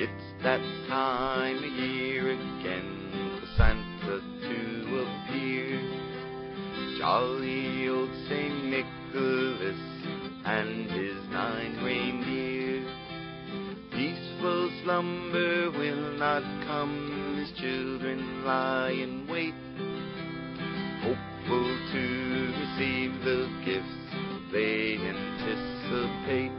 It's that time of year again for Santa to appear. Jolly old St. Nicholas and his 9 reindeer. Peaceful slumber will not come, his children lie in wait, hopeful to receive the gifts they anticipate.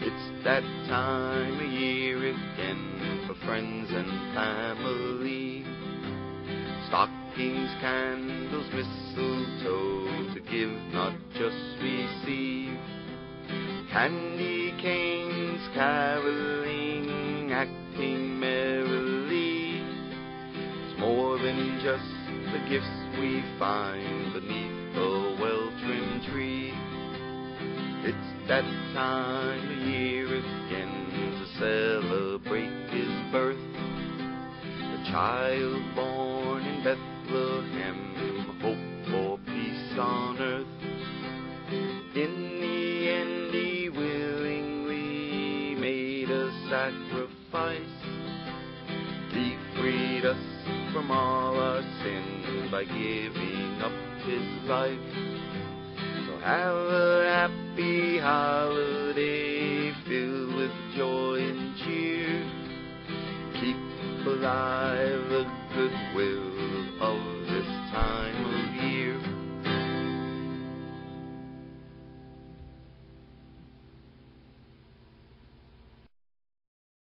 It's that time of year again for friends and family. Stockings, candles, mistletoe to give, not just receive. Candy canes, caroling, acting merrily. It's more than just the gifts we find beneath a well-trimmed tree. It's that time of year again to celebrate his birth. The child born in Bethlehem, hope for peace on earth. In the end he willingly made a sacrifice. He freed us from all our sin by giving up his life. So have a happy holiday filled with joy and cheer. Keep alive the goodwill of this